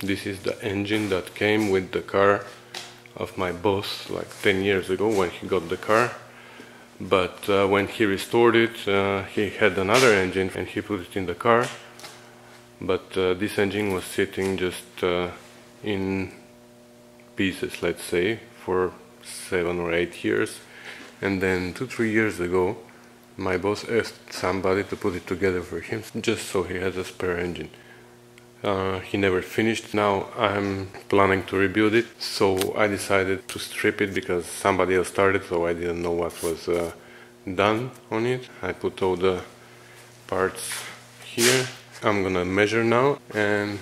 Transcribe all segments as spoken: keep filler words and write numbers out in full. This is the engine that came with the car of my boss like ten years ago when he got the car. But uh, when he restored it, uh, he had another engine and he put it in the car. But uh, this engine was sitting just uh, in pieces, let's say, for seven or eight years. And then two, three years ago, my boss asked somebody to put it together for him, just so he has a spare engine. Uh, he never finished. Now I'm planning to rebuild it, so I decided to strip it because somebody else started, so I didn't know what was uh, done on it. I put all the parts here. I'm gonna measure now and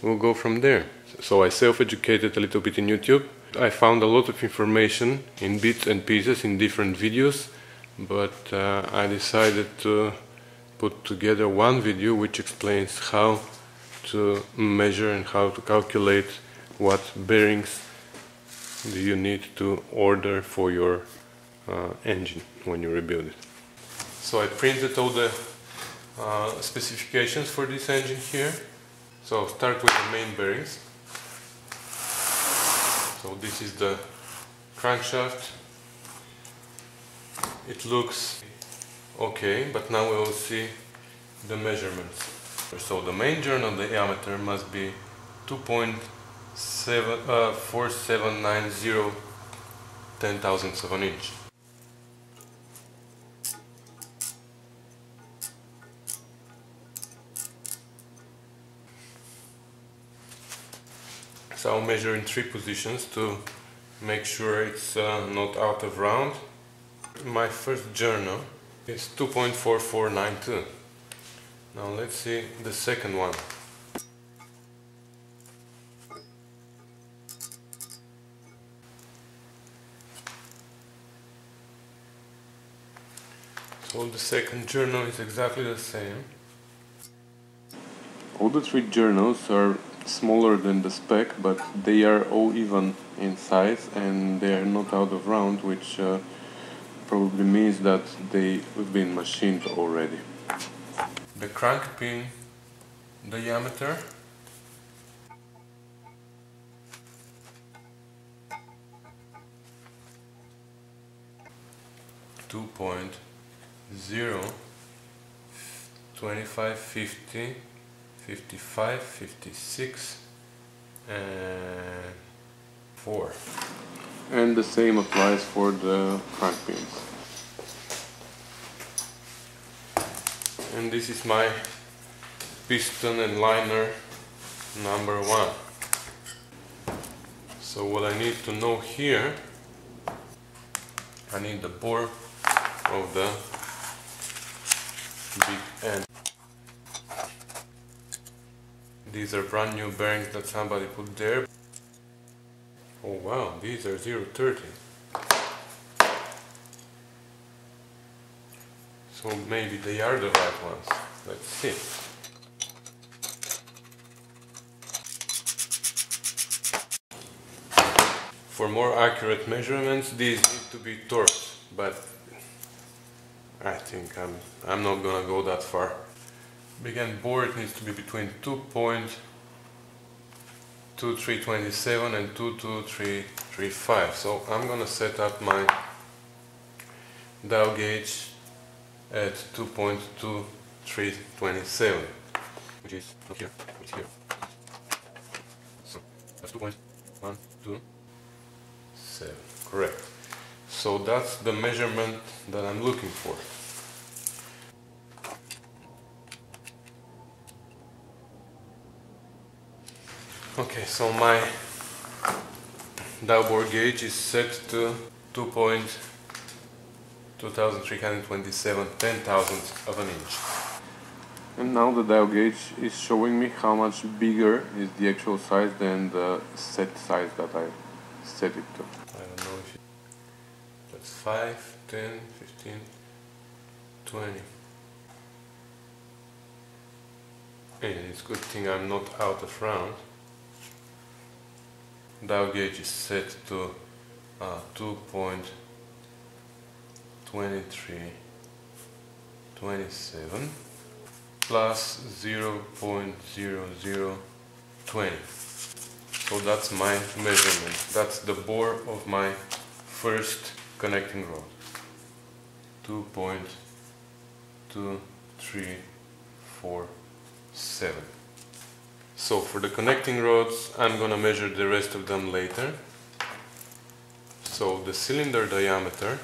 we'll go from there. So I self-educated a little bit in YouTube. I found a lot of information in bits and pieces in different videos, but uh, I decided to put together one video which explains how to measure and how to calculate what bearings do you need to order for your uh, engine when you rebuild it. So I printed all the uh, specifications for this engine here. So I'll start with the main bearings. So this is the crankshaft. It looks okay, but now we will see the measurements. So the main journal diameter must be two point four seven nine zero ten thousandths of an inch. So I'll measure in three positions to make sure it's uh, not out of round. My first journal is two point four four nine two. Now let's see the second one. So the second journal is exactly the same. All the three journals are smaller than the spec, but they are all even in size and they are not out of round, which uh, probably means that they've been machined already. The crank pin diameter, two point zero twenty five fifty fifty five fifty six and four. And the same applies for the crank pins. And this is my piston and liner number one. So what I need to know here, I need the bore of the big end. These are brand new bearings that somebody put there. Oh wow, these are zero point three zero. So maybe they are the right ones. Let's see. For more accurate measurements, these need to be torqued, but I think I'm I'm not gonna go that far. Big end bore, it needs to be between two point two three two seven and two point two three three five. So I'm gonna set up my dial gauge at two point two three two seven, which is here, which is here. So that's two point one two seven, correct. So that's the measurement that I'm looking for. Okay, so my dial bore gauge is set to two point two three two seven ten thousandths of an inch. And now the dial gauge is showing me how much bigger is the actual size than the set size that I set it to. I don't know if it, that's five, ten, fifteen, twenty. And it's a good thing I'm not out of round. Dial gauge is set to uh, two point two three two seven plus zero point zero zero two zero. So that's my measurement. That's the bore of my first connecting rod. two point two three four seven. So for the connecting rods, I'm gonna measure the rest of them later. So the cylinder diameter,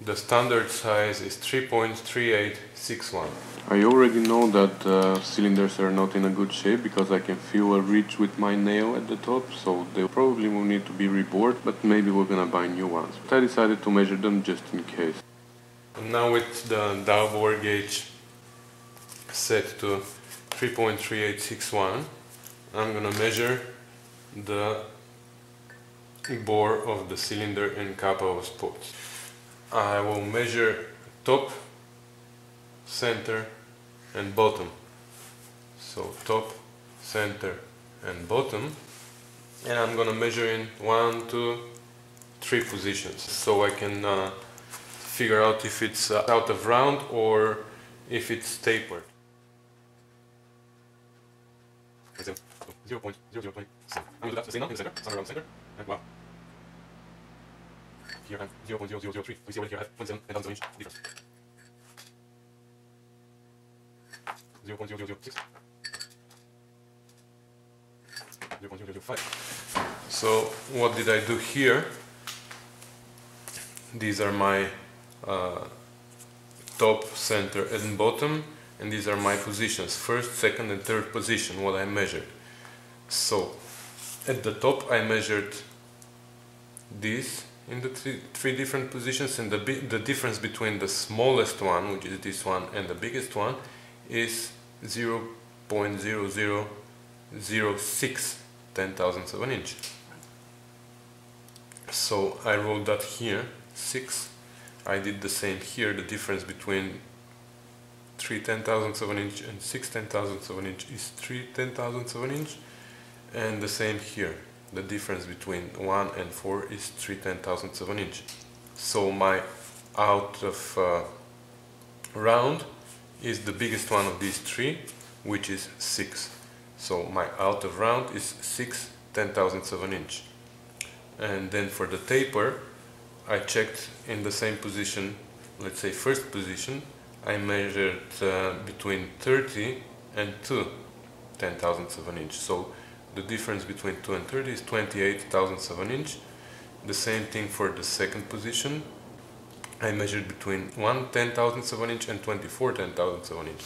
the standard size is three point three eight six one. I already know that uh, cylinders are not in a good shape because I can feel a ridge with my nail at the top, so they probably will need to be rebored, but maybe we're gonna buy new ones. But I decided to measure them just in case. And now with the dowel bore gauge set to three point three eight six one, I'm gonna measure the bore of the cylinder and cap of spots. I will measure top, center and bottom. So top, center and bottom, and I'm gonna measure in one, two, three positions, so I can uh, figure out if it's uh, out of round or if it's tapered. zero point zero zero two seven. I'm gonna do that the same now in the center, somewhere around the center, and wow. Here I'm zero point zero zero zero three. We see over here I have zero point seven and an inch difference. zero point zero zero zero six. zero point zero zero zero five. So what did I do here? These are my uh, top, center and bottom, and these are my positions, first, second and third position, what I measured. So at the top I measured this in the three, three different positions, and the, the difference between the smallest one, which is this one, and the biggest one is zero point zero zero zero six, ten thousandths of an inch. So I wrote that here, six. I did the same here. The difference between three ten thousandths of an inch and six ten thousandths of an inch is three ten thousandths of an inch, and the same here. The difference between one and four is three ten thousandths of an inch. So my out of uh, round is the biggest one of these three, which is six. So my out of round is six ten thousandths of an inch. And then for the taper, I checked in the same position, let's say first position, I measured uh, between thirty and two ten thousandths of an inch. So the difference between two and thirty is twenty-eight thousandths of an inch. The same thing for the second position. I measured between one ten thousandths of an inch and twenty-four ten thousandths of an inch.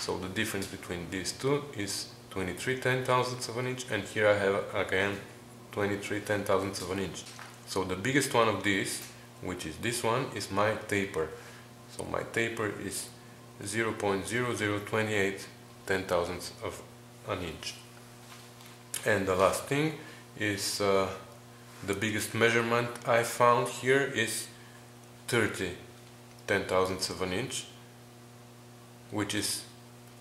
So the difference between these two is twenty-three ten thousandths of an inch, and here I have again twenty-three ten thousandths of an inch. So the biggest one of these, which is this one, is my taper. So my taper is zero point zero zero two eight ten thousandths of an inch. And the last thing is uh, the biggest measurement I found here is thirty ten thousandths of an inch, which is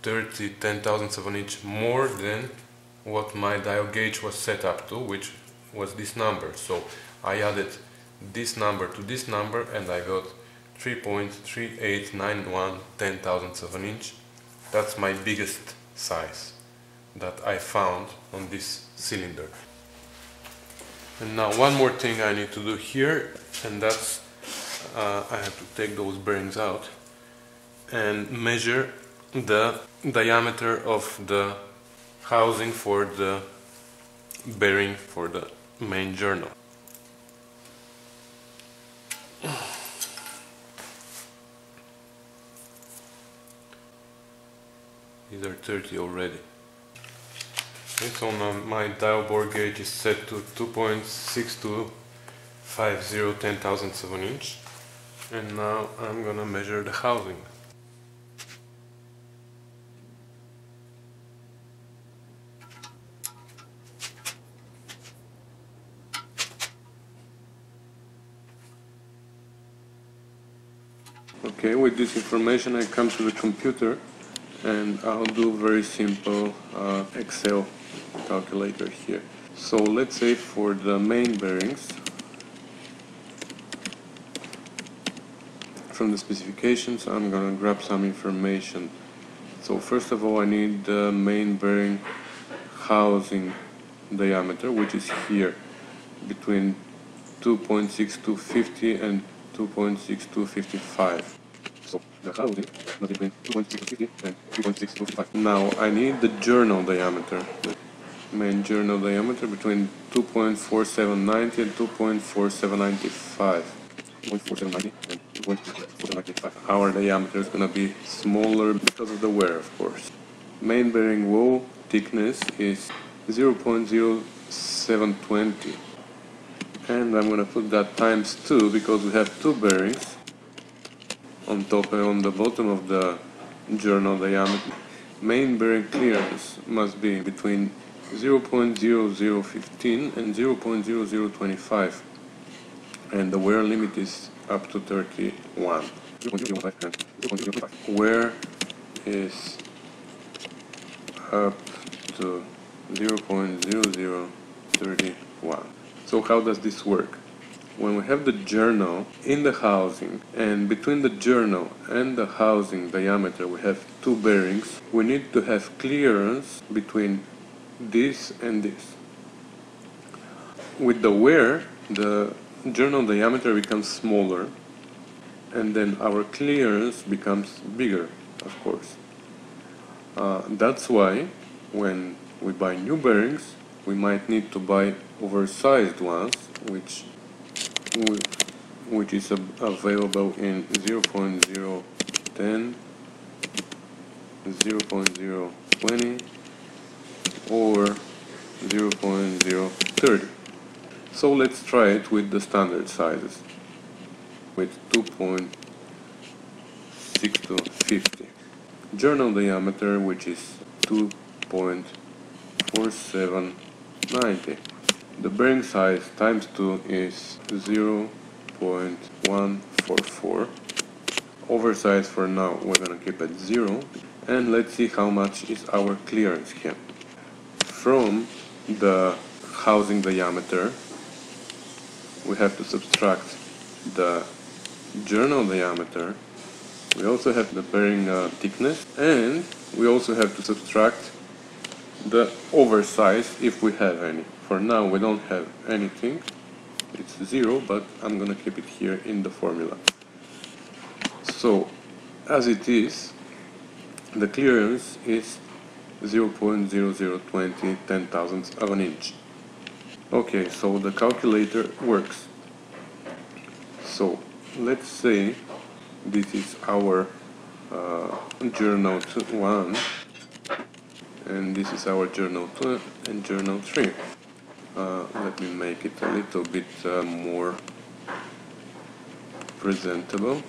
thirty ten thousandths of an inch more than what my dial gauge was set up to, which was this number. So I added this number to this number and I got three point three eight nine one ten thousandths of an inch. That's my biggest size that I found on this cylinder. And now one more thing I need to do here, and that's uh, I have to take those bearings out and measure the diameter of the housing for the bearing for the main journal. These are thirty already. Okay, so now my dial bore gauge is set to two point six two five zero ten thousandths of an inch, and now I'm gonna measure the housing. Okay, with this information I come to the computer and I'll do very simple uh, Excel calculator here. So let's say for the main bearings, from the specifications I'm gonna grab some information. So first of all I need the main bearing housing diameter, which is here between two point six two five zero and two point six two five five. So the housing not between two point six two five zero and two point six two five five. Now I need the journal diameter, the main journal diameter between two point four seven nine zero and two point four seven nine five. two point four seven nine zero and two point four seven nine five. Our diameter is going to be smaller because of the wear, of course. Main bearing wall thickness is zero point zero seven two zero, and I'm going to put that times two because we have two bearings on top and on the bottom of the journal diameter. Main bearing clearance must be between zero point zero zero one five and zero point zero zero two five, and the wear limit is up to thirty-one. Wear is up to zero point zero zero three one. So how does this work? When we have the journal in the housing, and between the journal and the housing diameter we have two bearings, we need to have clearance between this and this. With the wear, the journal diameter becomes smaller, and then our clearance becomes bigger, of course. Uh, that's why when we buy new bearings, we might need to buy oversized ones, which which is available in zero point zero one zero, zero point zero two zero, or zero point zero three zero. So let's try it with the standard sizes, with two point six to fifty. Journal diameter, which is two point four seven nine zero. The bearing size times two is zero point one four four. Oversize for now we're gonna keep at zero, and let's see how much is our clearance here. From the housing diameter we have to subtract the journal diameter. We also have the bearing uh, thickness, and we also have to subtract the oversize if we have any. For now we don't have anything, it's zero, but I'm gonna keep it here in the formula. So as it is, the clearance is zero point zero zero two zero ten thousandths of an inch. Okay, so the calculator works. So let's say this is our uh, journal one, and this is our journal two and journal three. Uh, let me make it a little bit uh, more presentable.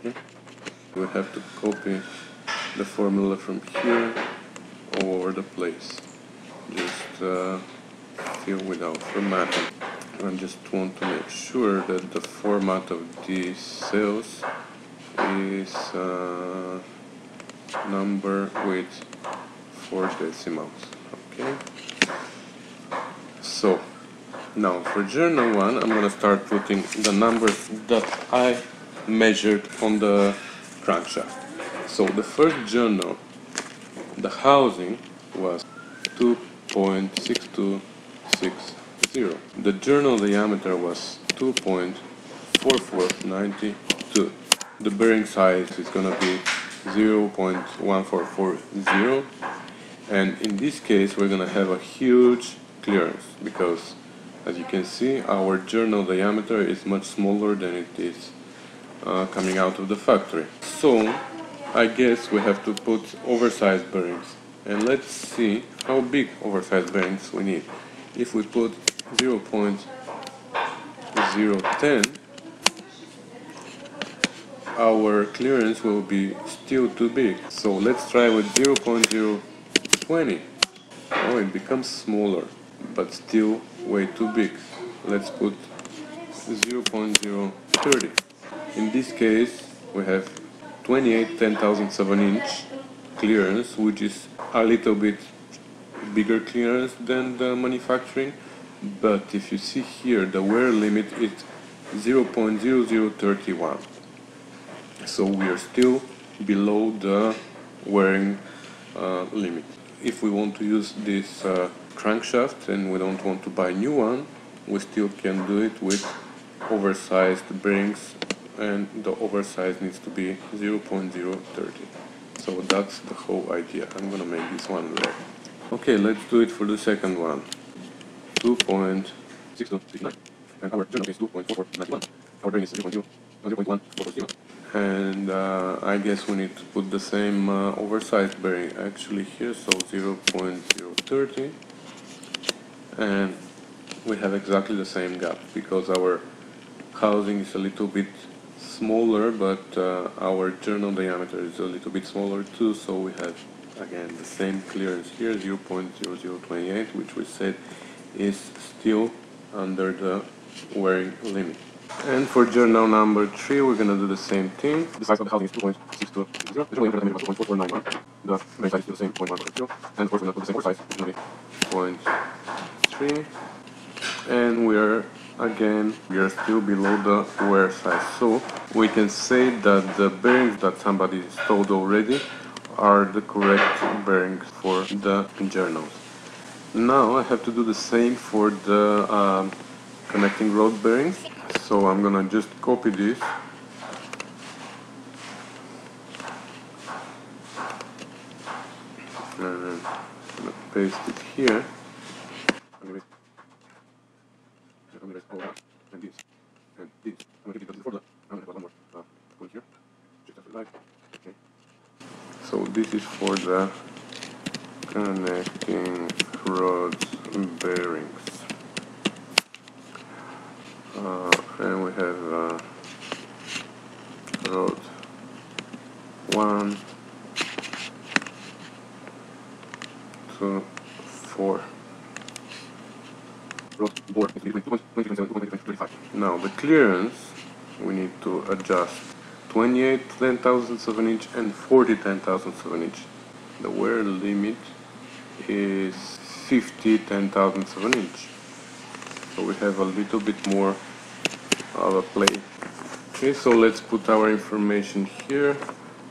Okay. We have to copy the formula from here all over the place. Just uh, here without formatting. I just want to make sure that the format of these cells is uh, number with four decimals. Okay. So now for journal one, I'm gonna start putting the numbers that I measured on the crankshaft. So the first journal, the housing, was two point six two six zero. The journal diameter was two point four four nine two. The bearing size is going to be zero point one four four zero, and in this case we're going to have a huge clearance because, as you can see, our journal diameter is much smaller than it is uh, coming out of the factory. So I guess we have to put oversized bearings, and let's see how big oversized bearings we need. If we put zero point zero one zero, our clearance will be still too big. So let's try with zero point zero two zero. Oh, it becomes smaller, but still way too big. Let's put zero point zero three zero. In this case, we have twenty-eight ten thousandths of an inch clearance, which is a little bit bigger clearance than the manufacturing, but if you see here the wear limit is zero point zero zero three one, so we are still below the wearing uh, limit. If we want to use this uh, crankshaft and we don't want to buy a new one, we still can do it with oversized bearings, and the oversize needs to be zero point zero three zero. So that's the whole idea. I'm gonna make this one red. Okay, let's do it for the second one. two point six two six nine, and our journal is two point four four nine one. Our bearing is zero point zero, zero point one four four zero. And uh, I guess we need to put the same uh, oversized bearing actually here, so zero point zero three zero, and we have exactly the same gap because our housing is a little bit smaller, but uh, our journal diameter is a little bit smaller too, so we have again the same clearance here, zero point zero zero two eight, which we said is still under the wearing limit. And for journal number three, we're gonna do the same thing. The size of the housing is two point six two zero, the journal diameter is zero point four four nine one, the bearing size is still the same, zero point one four zero, and of course we're not the same size, it's gonna be zero point three, and we're again we are still below the wear size, so we can say that the bearings that somebody sold already are the correct bearings for the journals. Now I have to do the same for the um, connecting rod bearings, so I'm gonna just copy this and I'm gonna paste it here. I'm going to raise and this, and this. I'm going to keep it for the, I'm going to put one more uh, one here, just after life, okay. So this is for the connecting rods bearings. Uh, and we have uh, rod one, two, four. Now the clearance, we need to adjust twenty-eight ten thousandths of an inch and forty ten thousandths of an inch. The wear limit is fifty ten thousandths of an inch. So we have a little bit more of a play. Okay, so let's put our information here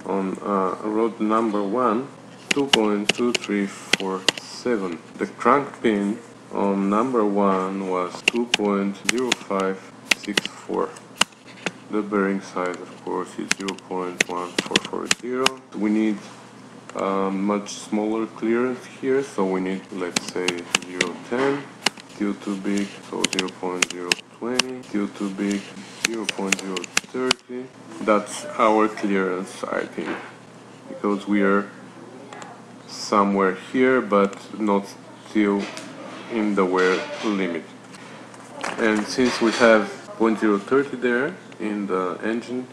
on uh, rod number one, two point two three four seven. The crank pin on number one was two point zero five six four. The bearing size, of course, is zero point one four four zero. We need a much smaller clearance here, so we need, let's say, zero point one zero. Still too big, so zero point zero two zero. Still too big, zero point zero three zero. That's our clearance, I think, because we are somewhere here, but not still in the wear limit. And since we have zero point zero three zero there in the engine,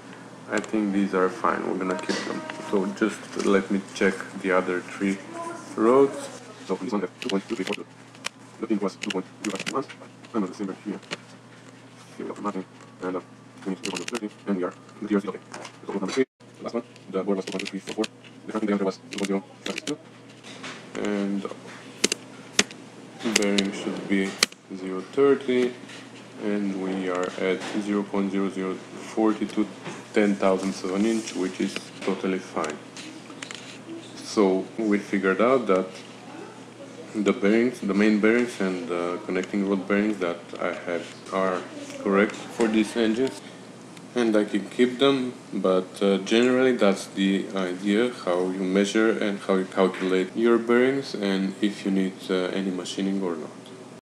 I think these are fine. We're gonna keep them. So just let me check the other three rods. So this one has two point two three four two. The pink was two point two five one. I'm not the same here. Here we have nothing. And uh, we need zero point zero three zero. And we are. The tier is okay. So number three, the last one. The board was two point two three four four. The front diameter was two point zero five six two. And bearing should be zero point three zero, and we are at zero point zero zero four two ten thousandths of an inch, which is totally fine. So we figured out that the bearings, the main bearings and the connecting rod bearings that I have are correct for these engines, and I can keep them, but uh, generally that's the idea, how you measure and how you calculate your bearings and if you need uh, any machining or not.